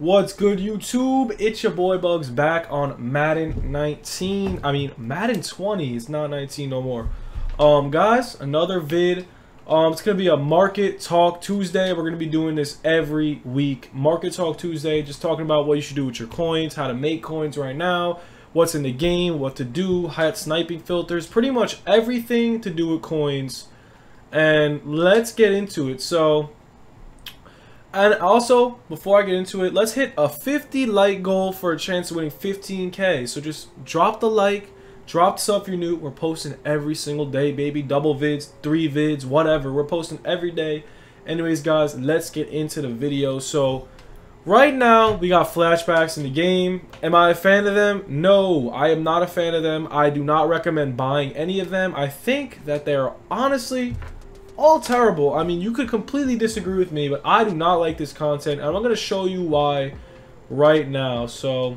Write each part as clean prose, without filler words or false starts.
What's good, YouTube? It's your boy Bugs back on Madden 19. I mean, Madden 20. It's not 19 no more. Guys, another vid. It's going to be a Market Talk Tuesday. We're going to be doing this every week. Market Talk Tuesday, just talking about what you should do with your coins, how to make coins right now, what's in the game, what to do, hot sniping filters, pretty much everything to do with coins. And let's get into it. And also, before I get into it, let's hit a 50 like goal for a chance of winning 15K. So just drop the like, drop the sub if you're new. We're posting every single day, baby. Double vids, three vids, whatever. We're posting every day. Anyways, guys, let's get into the video. So right now, we got flashbacks in the game. Am I a fan of them? No, I am not a fan of them. I do not recommend buying any of them. I think that they are honestly all terrible. I mean, you could completely disagree with me, but I do not like this content, and I'm going to show you why right now. So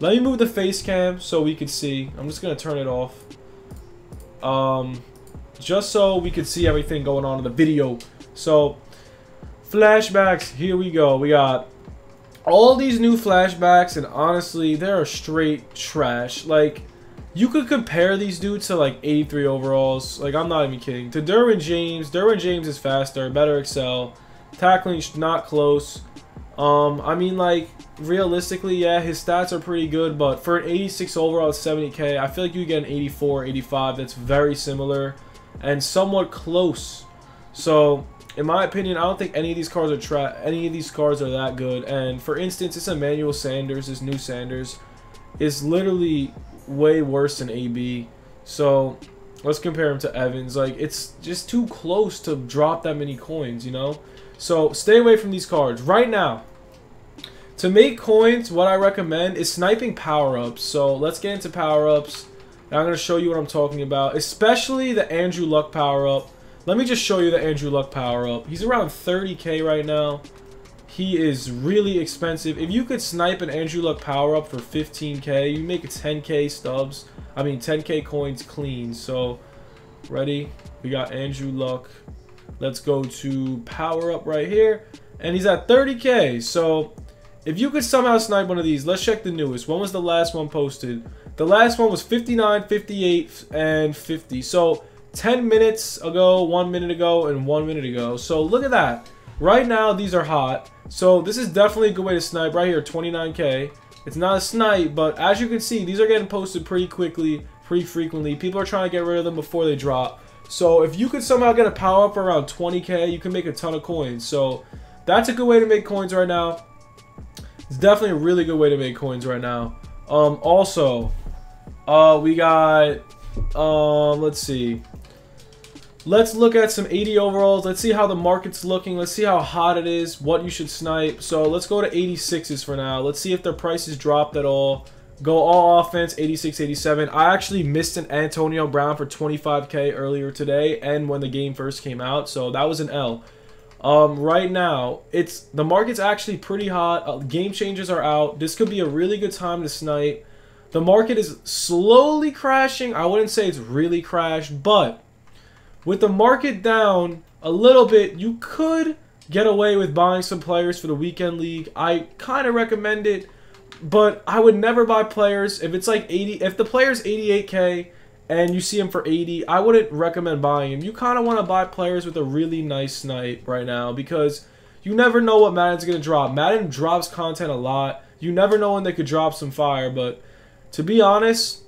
let me move the face cam so we could see. I'm just going to turn it off, just so we could see everything going on in the video. So flashbacks, here we go. We got all these new flashbacks, and honestly, they're straight trash. Like, you could compare these dudes to like 83 overalls. Like, I'm not even kidding. To Derwin James. Derwin James is faster, better excel. Tackling not close. I mean, like, realistically, yeah, his stats are pretty good. But for an 86 overall, 70K, I feel like you get an 84, 85. That's very similar and somewhat close. So, in my opinion, I don't think any of these cards are that good. And for instance, it's Emmanuel Sanders. This new Sanders is literally way worse than AB. So let's compare him to Evans. Like, it's just too close to drop that many coins, you know. So stay away from these cards right now. To make coins, what I recommend is sniping power-ups. So let's get into power-ups. Now I'm going to show you what I'm talking about, especially the Andrew Luck power-up. Let me just show you the Andrew Luck power-up. He's around 30K right now. He is really expensive. If you could snipe an Andrew Luck power-up for 15K, you make a 10K stubs. I mean, 10K coins clean. So, ready? We got Andrew Luck. Let's go to power-up right here. And he's at 30K. So, if you could somehow snipe one of these, let's check the newest. When was the last one posted? The last one was 59, 58, and 50. So, 10 minutes ago, 1 minute ago, and 1 minute ago. So, look at that. Right now, these are hot. So this is definitely a good way to snipe right here, 29K. It's not a snipe, but as you can see, these are getting posted pretty quickly, pretty frequently. People are trying to get rid of them before they drop. So if you could somehow get a power up around 20K, you can make a ton of coins. So that's a good way to make coins right now. It's definitely a really good way to make coins right now. Also, we got, let's see. Let's look at some 80 overalls. Let's see how the market's looking. Let's see how hot it is, what you should snipe. So let's go to 86s for now. Let's see if their prices dropped at all. Go all offense, 86, 87. I actually missed an Antonio Brown for 25K earlier today and when the game first came out. So that was an L. Right now, the market's actually pretty hot. Game changes are out. This could be a really good time to snipe. The market is slowly crashing. I wouldn't say it's really crashed, but with the market down a little bit, you could get away with buying some players for the weekend league. I kind of recommend it, but I would never buy players. If it's like 80, if the player's 88K and you see him for 80, I wouldn't recommend buying him. You kind of want to buy players with a really nice snipe right now because you never know what Madden's going to drop. Madden drops content a lot. You never know when they could drop some fire, but to be honest,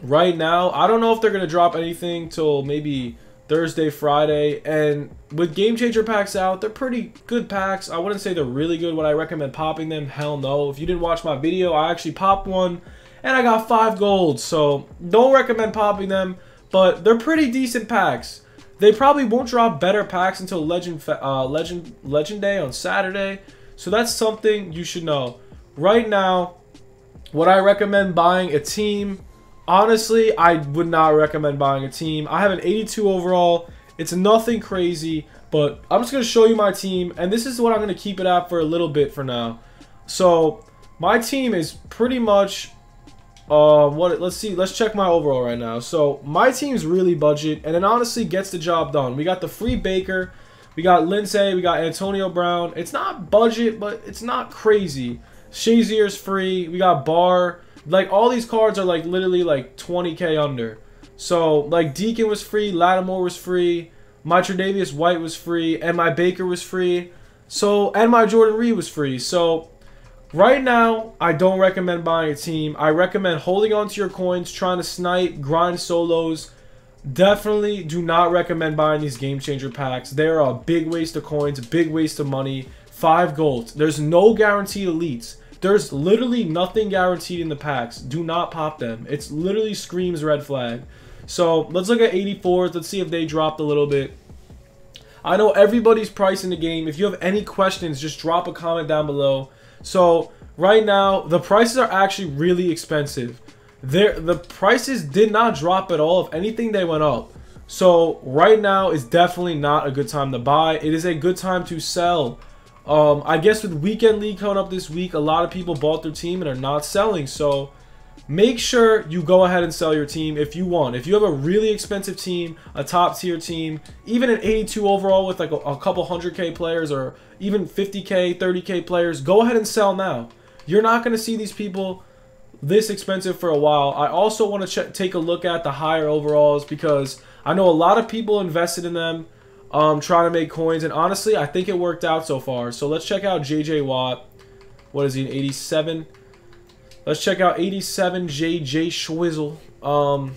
right now, I don't know if they're going to drop anything till maybe Thursday, Friday, and with Game Changer packs out, they're pretty good packs. I wouldn't say they're really good. Would I recommend popping them? Hell no. If you didn't watch my video, I actually popped one, and I got 5 golds, so don't recommend popping them, but they're pretty decent packs. They probably won't drop better packs until Legend Day on Saturday, so that's something you should know. Right now, would I recommend buying a team? Honestly, I would not recommend buying a team. I have an 82 overall. It's nothing crazy, but I'm just going to show you my team, and this is what I'm going to keep it at for a little bit for now. So my team is pretty much let's see, let's check my overall right now. So my team's really budget, and it honestly gets the job done. We got the free Baker, We got Lindsay. We got Antonio Brown. It's not budget, but it's not crazy. Shazier's free. We got Barr. Like, all these cards are, like, literally, like, 20K under. So, like, Deacon was free. Lattimore was free. My Tredavious White was free. And my Baker was free. So, and my Jordan Reed was free. So, right now, I don't recommend buying a team. I recommend holding on to your coins, trying to snipe, grind solos. Definitely do not recommend buying these game changer packs. They are a big waste of coins, big waste of money. 5 golds. There's no guaranteed elites. There's literally nothing guaranteed in the packs. Do not pop them. It's literally screams red flag. So let's look at 84s. Let's see if they dropped a little bit. I know everybody's price in the game. If you have any questions, just drop a comment down below. So right now, the prices are actually really expensive. The prices did not drop at all. If anything, they went up. So right now is definitely not a good time to buy. It is a good time to sell. I guess with weekend league coming up this week, a lot of people bought their team and are not selling. So make sure you go ahead and sell your team if you want. If you have a really expensive team, a top tier team, even an 82 overall with like a couple 100K players or even 50K, 30K players, go ahead and sell now. You're not going to see these people this expensive for a while. I also want to take a look at the higher overalls because I know a lot of people invested in them, trying to make coins, and honestly, I think it worked out so far. So let's check out JJ Watt. What is he, an 87? Let's check out 87 JJ Schwizzle.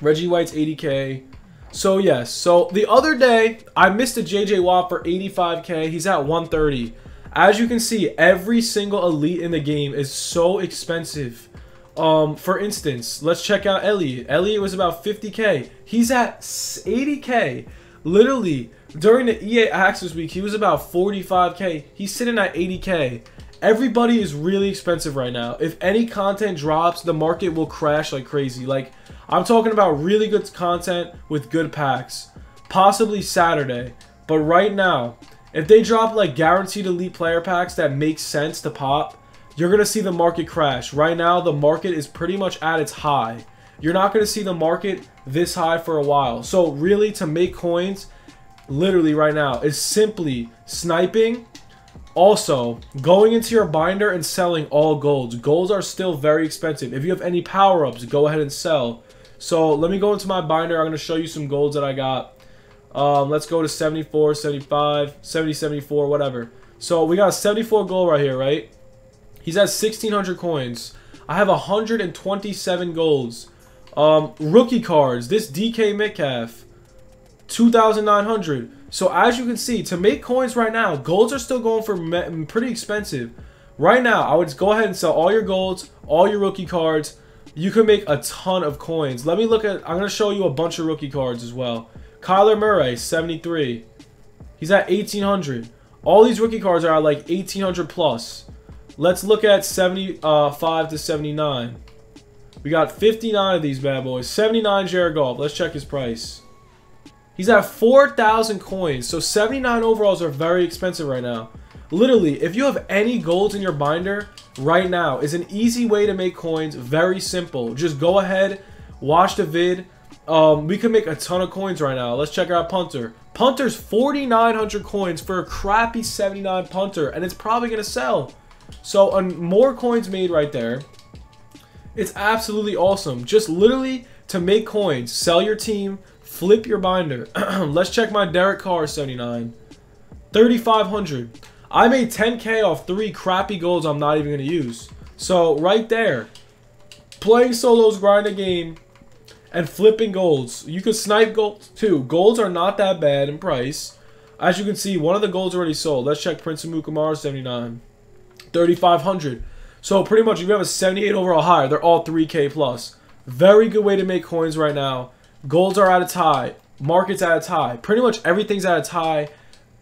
Reggie White's 80K. So yes, so the other day I missed a JJ Watt for 85K. He's at 130. As you can see, every single elite in the game is so expensive. For instance, let's check out Elliott. Elliott was about 50K. He's at 80K. Literally, during the EA Access Week, he was about 45K. He's sitting at 80K. Everybody is really expensive right now. If any content drops, the market will crash like crazy. Like, I'm talking about really good content with good packs. Possibly Saturday. But right now, if they drop like guaranteed elite player packs that make sense to pop, you're going to see the market crash. Right now, the market is pretty much at its high. You're not going to see the market this high for a while. So really, to make coins, literally right now, is simply sniping. Also, going into your binder and selling all golds. Golds are still very expensive. If you have any power-ups, go ahead and sell. So let me go into my binder. I'm going to show you some golds that I got. Let's go to 74, 75, 70, 74, whatever. So we got a 74 gold right here, right? He's at 1,600 coins. I have 127 golds. Rookie cards. This DK Metcalf, 2,900. So as you can see, to make coins right now, golds are still going for pretty expensive. Right now, I would go ahead and sell all your golds, all your rookie cards. You can make a ton of coins. Let me look at, I'm going to show you a bunch of rookie cards as well. Kyler Murray, 73. He's at 1,800. All these rookie cards are at like 1,800 plus. Let's look at 75 to 79. We got 59 of these bad boys. 79 Jared Goff. Let's check his price. He's at 4,000 coins. So 79 overalls are very expensive right now. Literally, if you have any golds in your binder right now, is an easy way to make coins. Very simple. Just go ahead, watch the vid. We can make a ton of coins right now. Let's check out punter. Punter's 4,900 coins for a crappy 79 punter, and it's probably gonna sell. So more coins made right there. It's absolutely awesome. Just literally to make coins, sell your team, flip your binder. Let's check my Derek Carr 79, 3,500. I made 10K off 3 crappy golds I'm not even gonna use. So right there, playing solos, grind a game, and flipping golds. You can snipe golds too. Golds are not that bad in price. As you can see, one of the golds already sold. Let's check Prince Mukamara 79, 3,500. So pretty much if you have a 78 overall higher, they're all 3K plus. Very good way to make coins right now. Golds are at a tie. Market's at a tie. Pretty much everything's at a tie.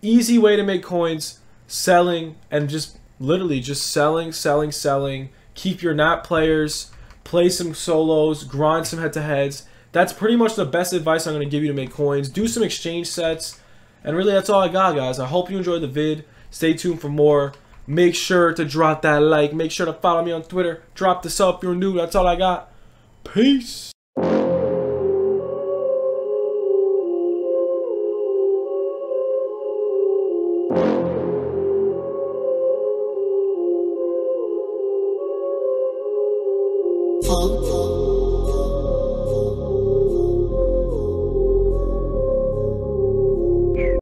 Easy way to make coins. Selling and just literally just selling, selling, selling. Keep your nat players. Play some solos, grind some head-to-heads. That's pretty much the best advice I'm going to give you to make coins. Do some exchange sets. And really, that's all I got, guys. I hope you enjoyed the vid. Stay tuned for more. Make sure to drop that like. Make sure to follow me on Twitter. Drop this up if you're new. That's all I got. Peace.